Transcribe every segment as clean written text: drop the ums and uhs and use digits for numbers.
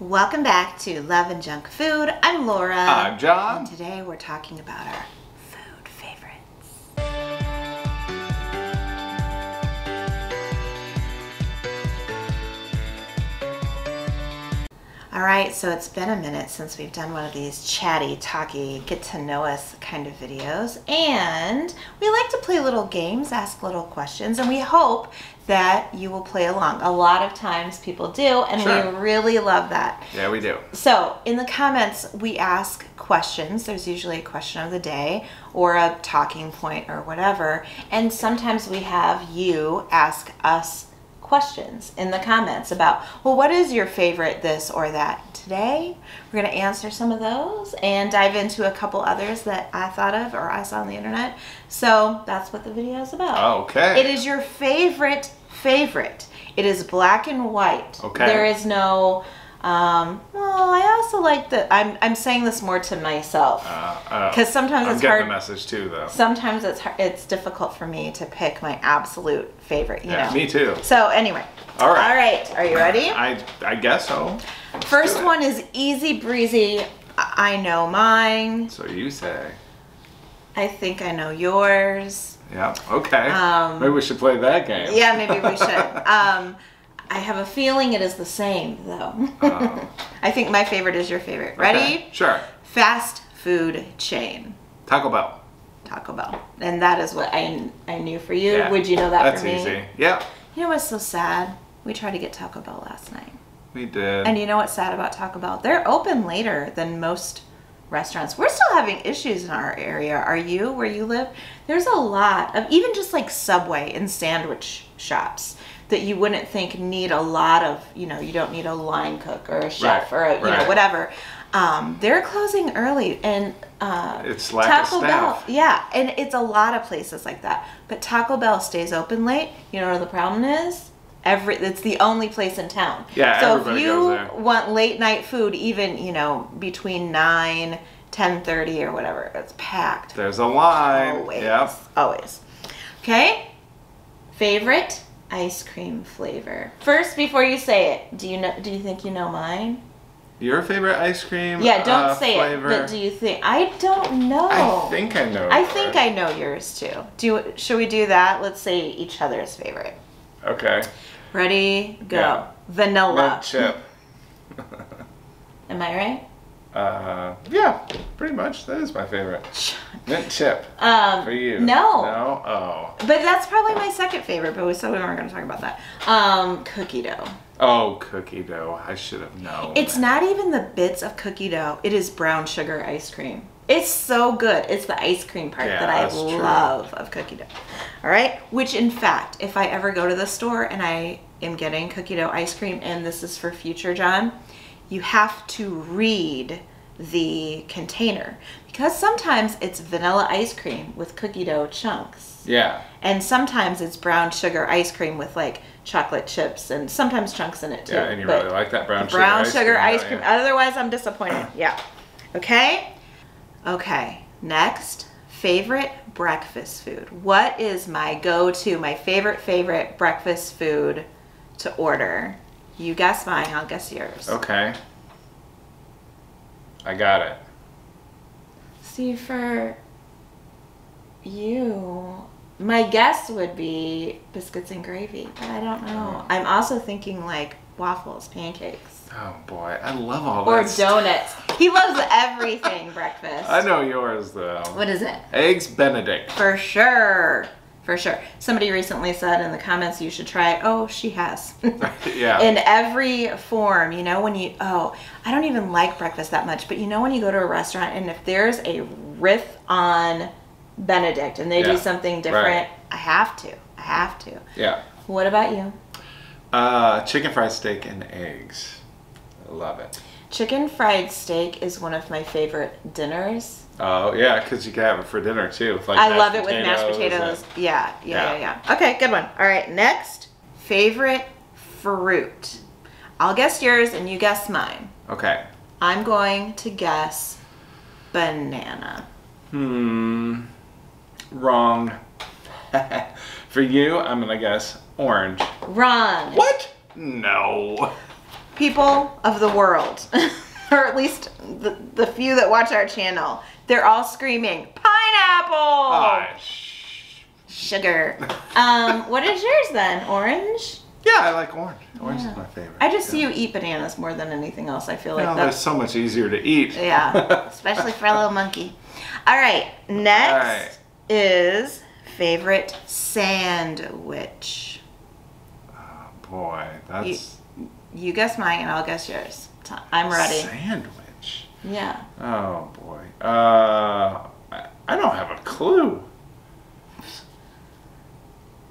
Welcome back to Love and Junk Food. I'm Laura. I'm John. And today we're talking about our food favorites. Alright, so it's been a minute since we've done one of these chatty, talky, get to know us kind of videos. And we like to play little games, ask little questions, and we hope that you will play along. A lot of times people do, and sure, we really love that. Yeah, we do. So in the comments, we ask questions. There's usually a question of the day or a talking point or whatever. And sometimes we have you ask us questions in the comments about, well, what is your favorite this or that? Today, we're gonna answer some of those and dive into a couple others that I thought of or I saw on the internet. So that's what the video is about. Okay. It is your favorite. It is black and white. Okay. There is no, well, I also like that. I'm saying this more to myself because sometimes it's hard. I'm getting the message too, though. Sometimes it's hard, it's difficult for me to pick my absolute favorite. You know. Me too. So anyway. All right. All right. Are you ready? I guess so. First one is easy breezy. I know mine. So you say. I think I know yours. Yeah, okay. Maybe we should play that game. Yeah, maybe we should. I have a feeling it is the same, though. I think my favorite is your favorite. Ready? Okay, sure. Fast food chain. Taco Bell. Taco Bell. And that is what I knew for you. Yeah. Would you know that for me? That's easy. Yeah. You know what's so sad? We tried to get Taco Bell last night. We did. And you know what's sad about Taco Bell? They're open later than most restaurants. We're still having issues in our area. Are you, where you live? There's a lot of even just like Subway and sandwich shops that you wouldn't think need a lot of, you know, you don't need a line cook or a chef or, you know, whatever. They're closing early and it's lack Taco of staff. Bell, yeah, and it's a lot of places like that. But Taco Bell stays open late. You know what the problem is? It's the only place in town. Yeah, so if you want late night food, even, you know, between 9, 10:30 or whatever, it's packed. There's a line. Always. Yep. Always. Okay. Favorite ice cream flavor. First, before you say it, do you think you know mine? Your favorite ice cream? Yeah, don't say flavor. It. But do you think? I don't know. I think I know. I think I know yours too. Should we do that? Let's say each other's favorite. Okay. Ready, go. Yeah. Vanilla. Mint chip. Am I right? Yeah, pretty much. That is my favorite. Mint chip. For you. No. No? Oh. But that's probably my second favorite, but we said we weren't going to talk about that. Cookie dough. Oh, cookie dough. I should have known. It's not even the bits of cookie dough. It is brown sugar ice cream. It's so good. It's the ice cream part that I love of cookie dough. All right. Which, in fact, if I ever go to the store and I am getting cookie dough ice cream, and this is for future John, you have to read the container because sometimes it's vanilla ice cream with cookie dough chunks. Yeah. And sometimes it's brown sugar ice cream with like chocolate chips and sometimes chunks in it too. Yeah, and you really like that brown sugar ice cream. Otherwise, I'm disappointed. Yeah. Okay. Okay, next, favorite breakfast food. What is my go-to, my favorite breakfast food to order? You guess mine, I'll guess yours. Okay. I got it. See, for you, my guess would be biscuits and gravy, but I don't know. I'm also thinking like waffles, pancakes. Oh boy, I love all that stuff. Or donuts. He loves everything breakfast. I know yours though. What is it? Eggs Benedict. For sure. For sure. Somebody recently said in the comments you should try it. Oh, she has. Yeah. In every form, you know, when you, oh, I don't even like breakfast that much, but you know when you go to a restaurant and if there's a riff on Benedict and they do something different, I have to. I have to. Yeah. What about you? Chicken fried steak and eggs. I love it. Chicken fried steak is one of my favorite dinners. Oh, yeah, because you can have it for dinner, too. Like I love it with mashed potatoes. Yeah. Okay, good one. All right, next, favorite fruit. I'll guess yours and you guess mine. Okay. I'm going to guess banana. Wrong. For you, I'm going to guess orange. Wrong. What? No. people of the world, or at least the few that watch our channel, they're all screaming, pineapple! Sugar. What is yours then? Orange? Yeah, I like orange. Orange is my favorite. I just see you eat bananas more than anything else. I feel like that's so much easier to eat. Yeah, especially for a little monkey. All right, next is favorite sandwich. Oh boy, that's... You guess mine and I'll guess yours. I'm ready. Sandwich? Yeah. Oh boy. I don't have a clue.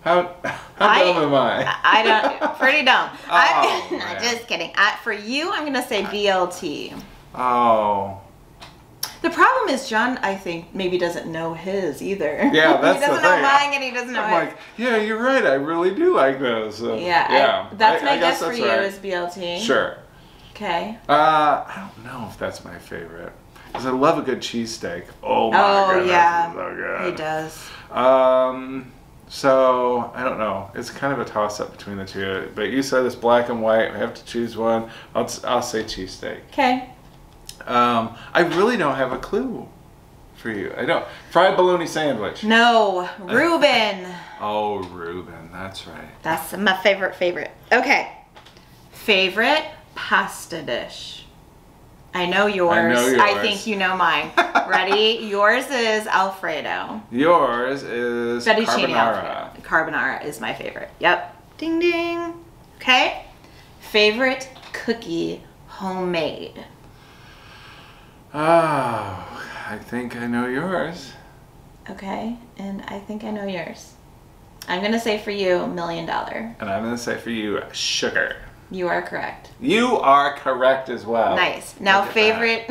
How dumb am I? I don't, pretty dumb. Oh, I'm just kidding. For you, I'm gonna say BLT. Oh. The problem is John, I think, maybe doesn't know his either. Yeah, that's the thing. He doesn't know mine and he doesn't know his. I'm like, yeah, you're right. I really do like those. Yeah. That's my guess for you is BLT. Sure. Okay. I don't know if that's my favorite. Because I love a good cheesesteak. Oh my god. Oh yeah. So good. He does. So, I don't know. It's kind of a toss-up between the two. But you said it's black and white. I have to choose one. I'll say cheesesteak. Okay. I really don't have a clue for you. I don't. Fried bologna sandwich. No. Reuben. Oh, Reuben. That's right. That's my favorite. Okay. Favorite pasta dish. I know yours. I think you know mine. Ready? Yours is Alfredo. Yours is fettuccine carbonara. Alfredo. Carbonara is my favorite. Yep. Ding ding. Okay. Favorite cookie homemade. Oh, I think I know yours. Okay, and I think I know yours. I'm gonna say for you $1 million. And I'm gonna say for you sugar. You are correct. You are correct as well. Nice. Now favorite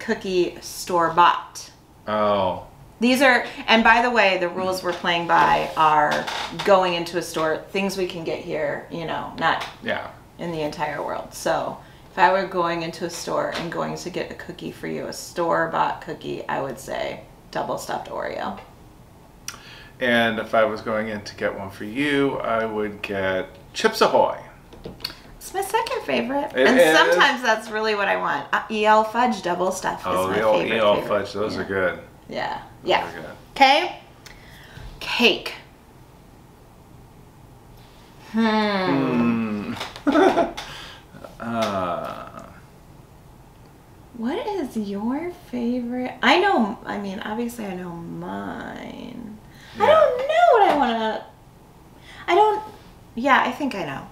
cookie store-bought. Oh. These are, and by the way, the rules we're playing by are going into a store, things we can get here, you know, not in the entire world. So if I were going into a store and going to get a cookie for you, a store-bought cookie, I would say double stuffed Oreo. And if I was going in to get one for you, I would get Chips Ahoy. It's my second favorite. It is. Sometimes that's really what I want. E.L. Fudge double stuff is my favorite. Oh, E.L. Fudge. Those are good. Yeah. Yeah. Okay. Cake. What is your favorite? I know, I mean, obviously I know mine. Yeah. I don't know what I want to... Yeah, I think I know.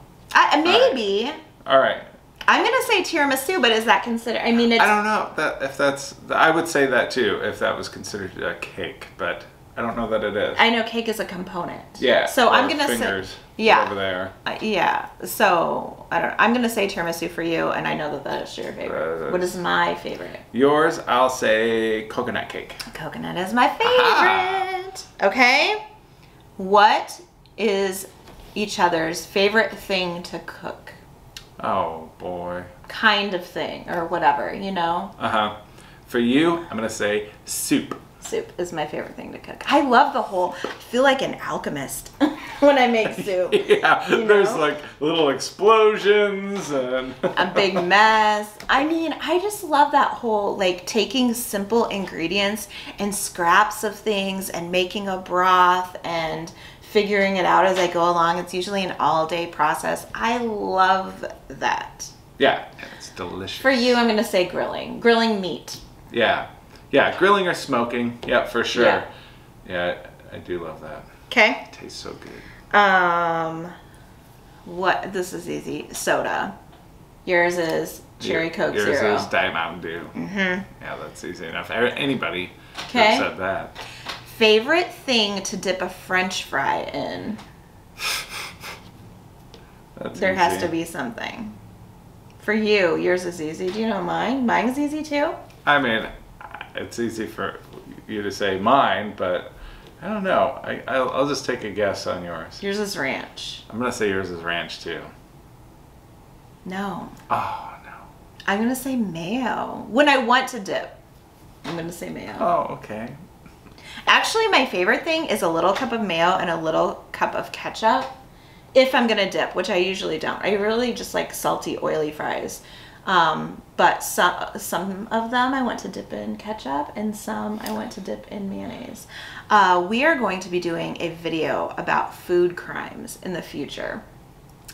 Maybe. All right. I'm going to say tiramisu, but is that considered? I mean, it's... I don't know if that's... I would say that too, if that was considered a cake, but I don't know that it is. I know cake is a component. Yeah. So I'm going to say... whatever they are. Yeah. So, I don't know. I'm going to say tiramisu for you, and I know that that is your favorite. What is my favorite? Yours, I'll say coconut cake. Coconut is my favorite. Okay. What is... each other's favorite thing to cook? Oh boy. Kind of thing or whatever, you know? For you, I'm gonna say soup. Soup is my favorite thing to cook. I love the whole, I feel like an alchemist when I make soup. Yeah, you know? There's like little explosions and... a big mess. I mean, I just love that whole like taking simple ingredients and scraps of things and making a broth and figuring it out as I go along. It's usually an all-day process. I love that. Yeah, it's delicious. For you, I'm going to say grilling. Grilling meat. Yeah. Yeah, grilling or smoking. Yeah, for sure. Yeah, I do love that. Okay. It tastes so good. What? This is easy. Soda. Yours is Cherry Coke Zero. Yours is Diet Mountain Dew. Yeah, that's easy enough. Anybody who said that. Favorite thing to dip a French fry in? There has to be something. For you, yours is easy. Do you know mine? Mine's easy too? I mean, it's easy for you to say mine, but I don't know. I'll just take a guess on yours. Yours is ranch. I'm going to say yours is ranch too. No. Oh, no. I'm going to say mayo. When I want to dip, I'm going to say mayo. Oh, okay. Actually, my favorite thing is a little cup of mayo and a little cup of ketchup if I'm gonna dip, which I usually don't. I really just like salty, oily fries. But some of them I want to dip in ketchup and some I want to dip in mayonnaise. We are going to be doing a video about food crimes in the future.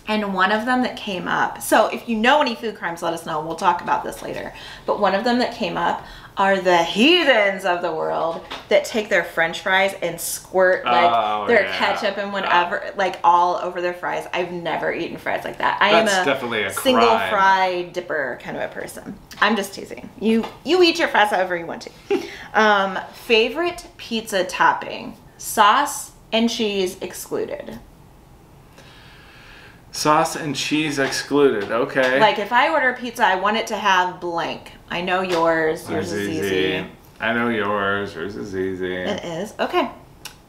And one of them that came up, so if you know any food crimes, let us know. We'll talk about this later. But one of them that came up are the heathens of the world that take their french fries and squirt like ketchup and whatever like all over their fries. I've never eaten fries like that. That's definitely a single crime. Fry dipper kind of a person. I'm just teasing. You eat your fries however you want to. Favorite pizza topping, sauce and cheese excluded. Sauce and cheese excluded, okay. Like if I order pizza, I want it to have blank. I know yours is easy. I know yours is easy. It is, okay.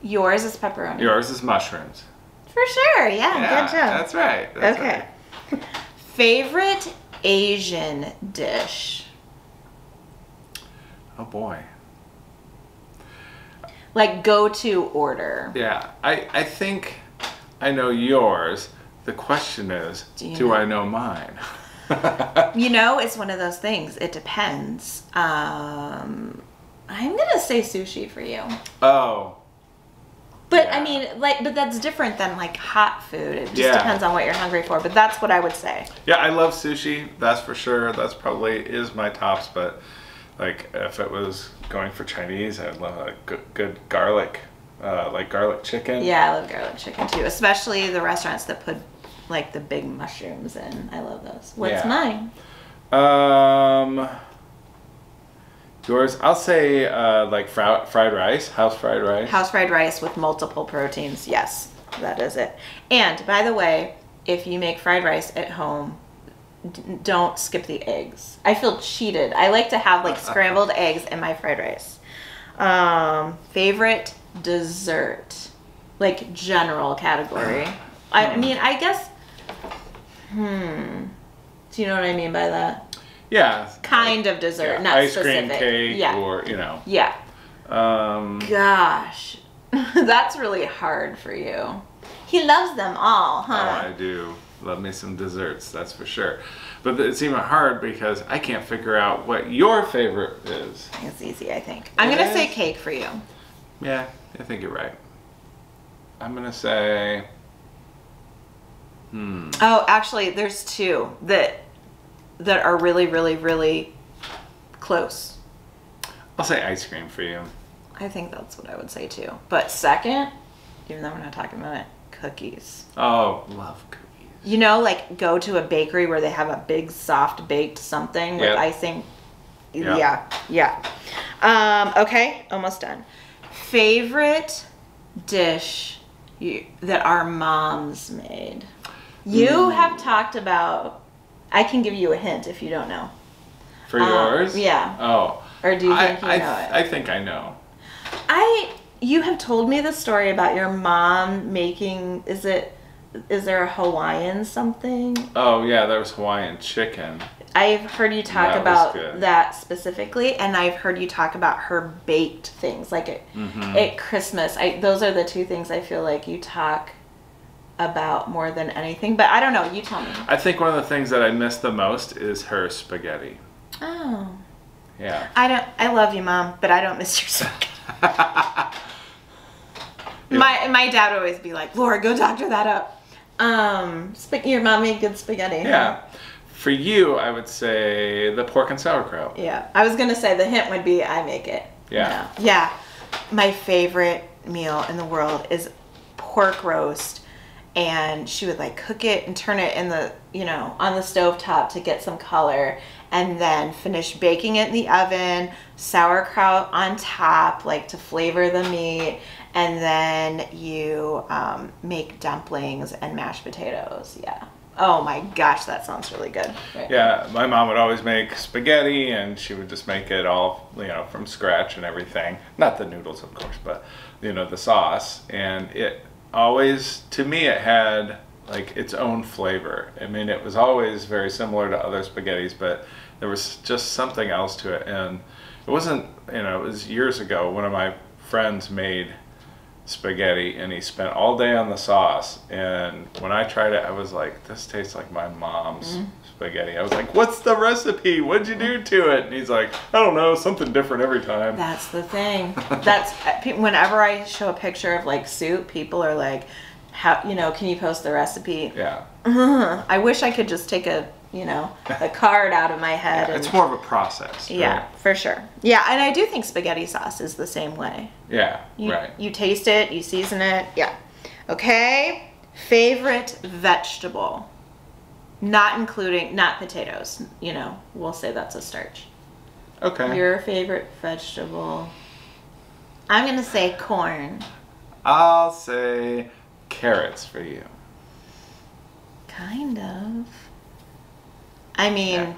Yours is pepperoni. Yours is mushrooms. For sure, yeah good job. That's right, that's okay. Right. Favorite Asian dish? Oh boy. Like go-to order. Yeah, I think I know yours. The question is, do I know mine? You know, it's one of those things. It depends. I'm gonna say sushi for you. Oh. But yeah. I mean, like, but that's different than like hot food. It just depends on what you're hungry for. But that's what I would say. Yeah, I love sushi. That's for sure. That's probably is my tops. But like, if it was going for Chinese, I'd love a good garlic. Like garlic chicken. Yeah, I love garlic chicken too, especially the restaurants that put like the big mushrooms in. I love those. What's mine? Yours, I'll say like fried rice, house fried rice. House fried rice with multiple proteins. Yes, that is it. And by the way, if you make fried rice at home, don't skip the eggs. I feel cheated. I like to have like scrambled eggs in my fried rice. Favorite dessert, like general category. I mean, I guess, do you know what I mean by that? Yeah. Kind of dessert, not ice specific. Cream, cake, or, you know. Yeah. Gosh, that's really hard for you. He loves them all, huh? Oh, I do. Love me some desserts, that's for sure. But it's even hard because I can't figure out what your favorite is. It's easy, I think. I'm going to say cake for you. Yeah, I think you're right. I'm gonna say, Oh, actually, there's two that are really, really, really close. I'll say ice cream for you. I think that's what I would say too. But second, even though we're not talking about it, cookies. Oh, love cookies. You know, like go to a bakery where they have a big soft baked something with icing. Yep. Yeah. Okay, almost done. Favorite dish that our moms made. You have talked about, I can give you a hint if you don't know. For yours? Yeah. Oh. Or do you think you know it? I think I know. You have told me the story about your mom making, is there a Hawaiian something? Oh yeah, there was Hawaiian chicken. I've heard you talk about that specifically, and I've heard you talk about her baked things, like at Christmas. Those are the two things I feel like you talk about more than anything, but I don't know. You tell me. I think one of the things that I miss the most is her spaghetti. Oh. Yeah. I love you, Mom, but I don't miss your spaghetti. My dad would always be like, Laura, go doctor that up. Your mom made good spaghetti. Yeah. For you, I would say the pork and sauerkraut. Yeah. I was going to say the hint would be I make it. Yeah. No. Yeah. My favorite meal in the world is pork roast, and she would like cook it and turn it in the, you know, on the stovetop to get some color, and then finish baking it in the oven, sauerkraut on top, like to flavor the meat. And then you make dumplings and mashed potatoes. Yeah. Oh my gosh, that sounds really good. Right. Yeah, my mom would always make spaghetti, and she would just make it all, you know, from scratch and everything. Not the noodles, of course, but, you know, the sauce. And it always, to me, it had like its own flavor. I mean, it was always very similar to other spaghettis, but there was just something else to it. And it wasn't, you know, it was years ago, one of my friends made spaghetti, and he spent all day on the sauce. And when I tried it, I was like, this tastes like my mom's spaghetti. I was like, what's the recipe? What'd you do to it? And he's like, I don't know, something different every time. That's the thing. That's whenever I show a picture of like soup, people are like, how, you know, can you post the recipe? Yeah. I wish I could just take a, you know, the card out of my head. Yeah, and it's more of a process. Right? Yeah, for sure. Yeah, and I do think spaghetti sauce is the same way. Yeah, right. You taste it, you season it. Yeah. Okay. Favorite vegetable, not including, not potatoes. You know, we'll say that's a starch. Okay. Your favorite vegetable? I'm gonna say corn. I'll say carrots for you. Kind of. I mean, yeah.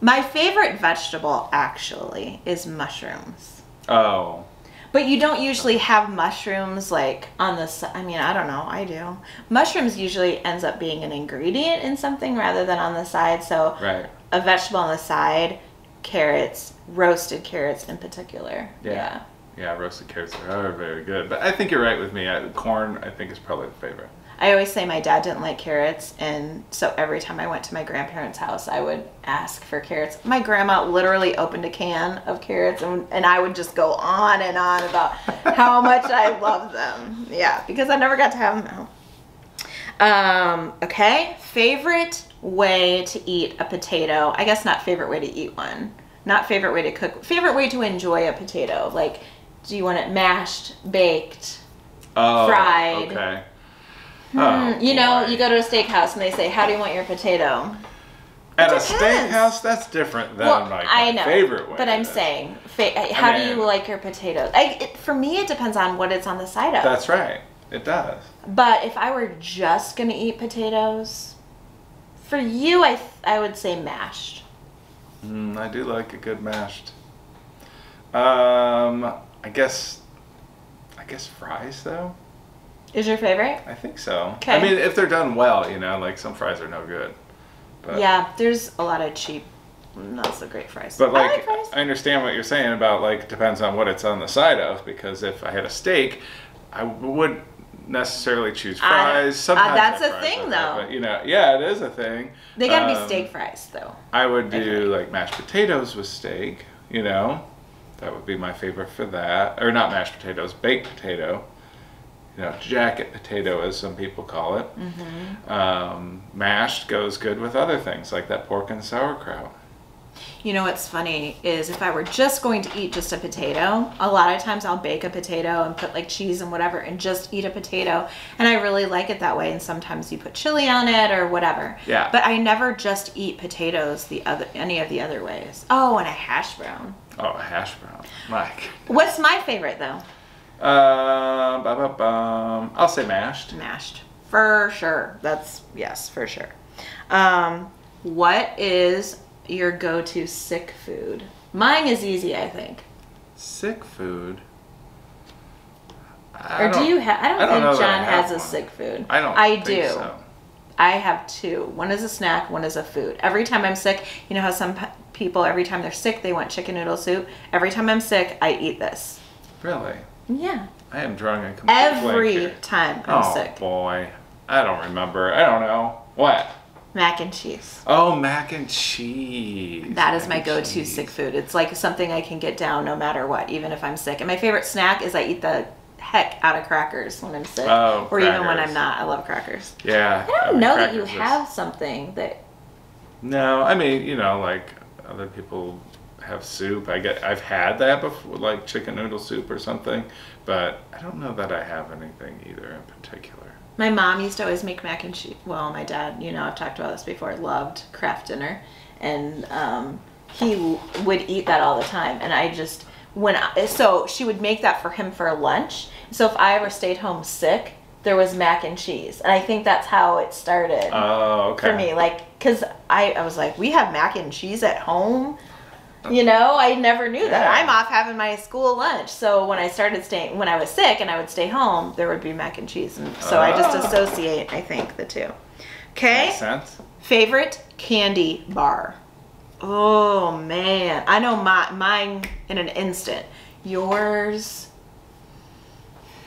My favorite vegetable actually is mushrooms. Oh. But you don't usually have mushrooms like on the, I mean, I don't know, I do. Mushrooms usually ends up being an ingredient in something rather than on the side. So right. A vegetable on the side, carrots, roasted carrots in particular. Yeah. Yeah, yeah, roasted carrots are very good. But I think you're right with me. Corn, I think, is probably the favorite. I always say my dad didn't like carrots, and so every time I went to my grandparents' house, I would ask for carrots. My grandma literally opened a can of carrots, and I would just go on and on about how much I love them. Yeah, because I never got to have them at home. Okay, favorite way to eat a potato. I guess not favorite way to eat one. Not favorite way to cook. Favorite way to enjoy a potato. Like, do you want it mashed, baked, fried? Okay. Oh, you know, you go to a steakhouse and they say, how do you want your potato? At a steakhouse, that's different than my favorite way. But I'm saying, how do you like your potatoes? For me, it depends on what it's on the side of. That's right. It does. But if I were just going to eat potatoes, for you, I would say mashed. I do like a good mashed. I guess fries, though. Is your favorite? I think so. Okay. I mean, if they're done well, you know, like some fries are no good. But yeah, there's a lot of cheap, not so great fries. But like, I like fries. I understand what you're saying about like, depends on what it's on the side of, because if I had a steak, I wouldn't necessarily choose fries. Sometimes that's a thing, though. But, you know, yeah, it is a thing. They gotta be steak fries, though. I would do like mashed potatoes with steak, you know. That would be my favorite for that. Or not mashed potatoes, baked potato. You know, jacket potato, as some people call it. Mashed goes good with other things, like that pork and sauerkraut. You know what's funny is if I were just going to eat just a potato, a lot of times I'll bake a potato and put like cheese and whatever and just eat a potato. And I really like it that way. And sometimes you put chili on it or whatever. Yeah. But I never just eat potatoes any of the other ways. Oh, and a hash brown. Oh, a hash brown. Like. What's my favorite, though? I'll say mashed. Mashed. For sure. That's, yes, for sure. What is your go-to sick food? Mine is easy, I think. Sick food? I don't think John has a sick food. I don't think so. I have two. One is a snack, one is a food. Every time I'm sick, you know how some people, every time they're sick, they want chicken noodle soup. Every time I'm sick, I eat this. Really? Yeah. I am drawing a complete blank here. Time I'm sick. Oh, boy. I don't remember. I don't know. What? Mac and cheese. Oh, mac and cheese. That is my go-to sick food. It's like something I can get down no matter what, even if I'm sick. And my favorite snack is I eat the heck out of crackers when I'm sick. Oh, or crackers. Even when I'm not. I love crackers. Yeah. I don't know that you have something that... No, I mean, you know, like other people... have soup. I've had that before, like chicken noodle soup or something, but I don't know that I have anything either in particular. My mom used to always make mac and cheese. Well, my dad, you know, I've talked about this before, loved Kraft dinner, and he would eat that all the time. And I just so she would make that for him for lunch. So if I ever stayed home sick, there was mac and cheese, and I think that's how it started. Oh, okay. For me, like, because I was like, we have mac and cheese at home. You know, I never knew that. I'm off having my school lunch. So when I started staying, when I was sick and I would stay home, there would be mac and cheese. And so I just associate, I think, the two. Okay. Makes sense. Favorite candy bar. Oh, man. I know mine in an instant. Yours.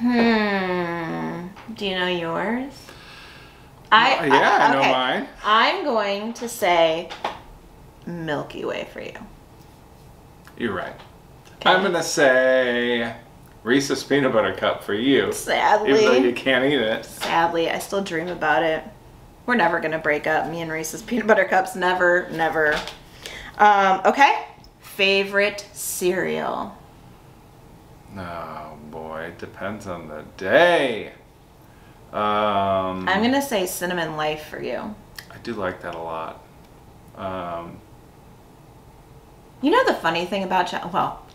Do you know yours? I know mine. I'm going to say Milky Way for you. You're right. Okay. I'm going to say Reese's Peanut Butter Cup for you. Sadly. Even though you can't eat it. Sadly, I still dream about it. We're never going to break up. Me and Reese's Peanut Butter Cups. Never, never. Okay. Favorite cereal? Oh, boy. It depends on the day. I'm going to say Cinnamon Life for you. I do like that a lot. You know the funny thing about John? Well,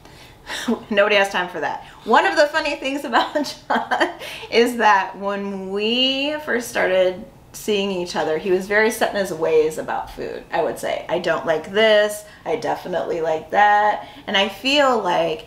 nobody has time for that. One of the funny things about John is that when we first started seeing each other, he was very set in his ways about food, I would say. I don't like this. I definitely like that. And I feel like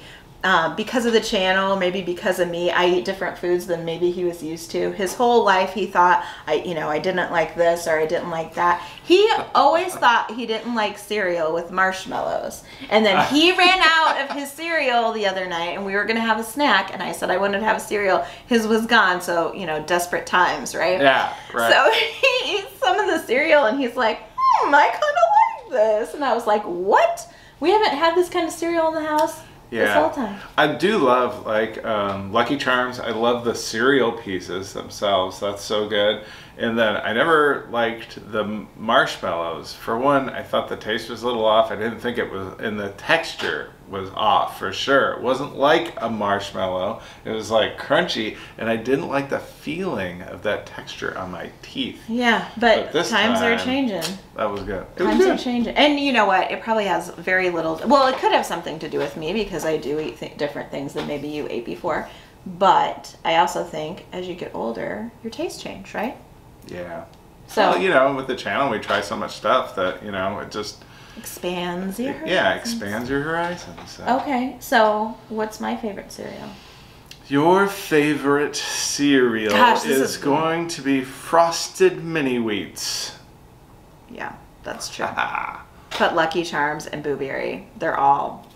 because of the channel, maybe because of me, I eat different foods than maybe he was used to. His whole life he thought, I didn't like this or I didn't like that. He always thought he didn't like cereal with marshmallows. And then he ran out of his cereal the other night and we were going to have a snack and I said I wanted to have a cereal. His was gone, so, you know, desperate times, right? Yeah, right. So he eats some of the cereal and he's like, I kind of like this. And I was like, what? We haven't had this kind of cereal in the house? Yeah, I do love like Lucky Charms. I love the cereal pieces themselves. That's so good. And then I never liked the marshmallows. For one, I thought the taste was a little off. I didn't think it was, and the texture was off for sure. It wasn't like a marshmallow. It was like crunchy, and I didn't like the feeling of that texture on my teeth. Yeah, but this times are changing. That was good. Times are changing. And you know what? It probably has very little, well, it could have something to do with me because I do eat different things than maybe you ate before. But I also think as you get older, your tastes change, right? Yeah. So, well, you know, with the channel, we try so much stuff that, you know, it just expands your horizons. Yeah, expands your horizons. So. Okay. So, what's my favorite cereal? Your favorite cereal is going to be Frosted Mini Wheats. Yeah, that's true. But Lucky Charms and Boo Berry, they're all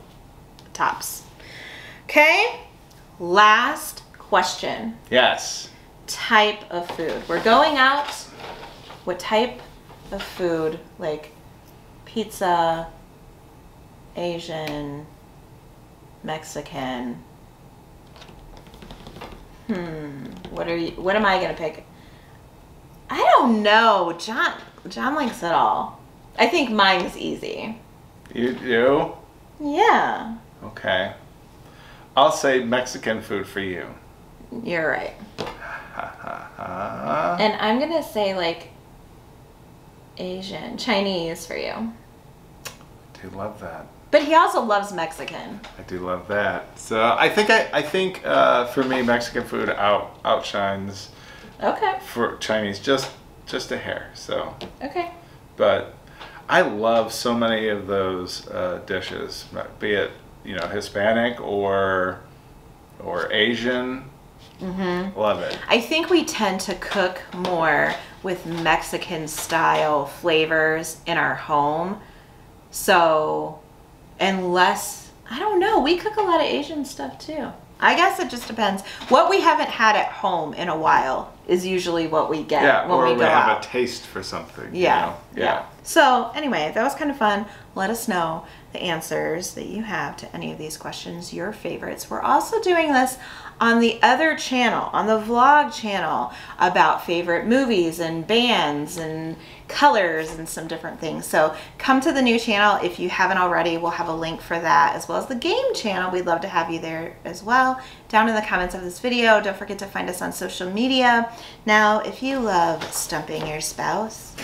tops. Okay. Last question. Yes. Type of food. We're going out. What type of food? Like pizza, Asian, Mexican. What am I gonna pick? I don't know. John likes it all. I think mine's easy. You do? Yeah. Okay. I'll say Mexican food for you. You're right. And I'm going to say like Asian, Chinese for you. I do love that. But he also loves Mexican. I do love that. So I think for me, Mexican food outshines for Chinese just a hair. So okay. But I love so many of those dishes, be it, you know, Hispanic or Asian. Mm-hmm. Love it. I think we tend to cook more with Mexican style flavors in our home. So, unless, I don't know, we cook a lot of Asian stuff too. I guess it just depends. What we haven't had at home in a while is usually what we get when we go out. Have a taste for something. Yeah, you know? Yeah. So anyway, that was kind of fun. Let us know the answers that you have to any of these questions, your favorites. We're also doing this on the other channel, on the vlog channel, about favorite movies and bands and colors and some different things. So come to the new channel if you haven't already. We'll have a link for that, as well as the game channel. We'd love to have you there as well. Down in the comments of this video, don't forget to find us on social media. Now, if you love stumping your spouse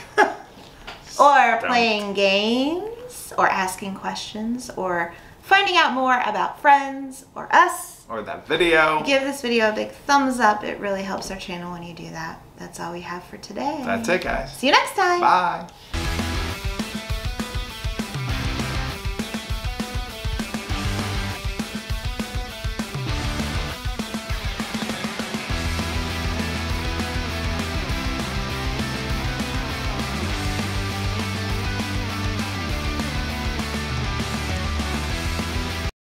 or playing games or asking questions or finding out more about friends or us or that video, give this video a big thumbs up. It really helps our channel when you do that. That's all we have for today. That's it, guys. See you next time. Bye.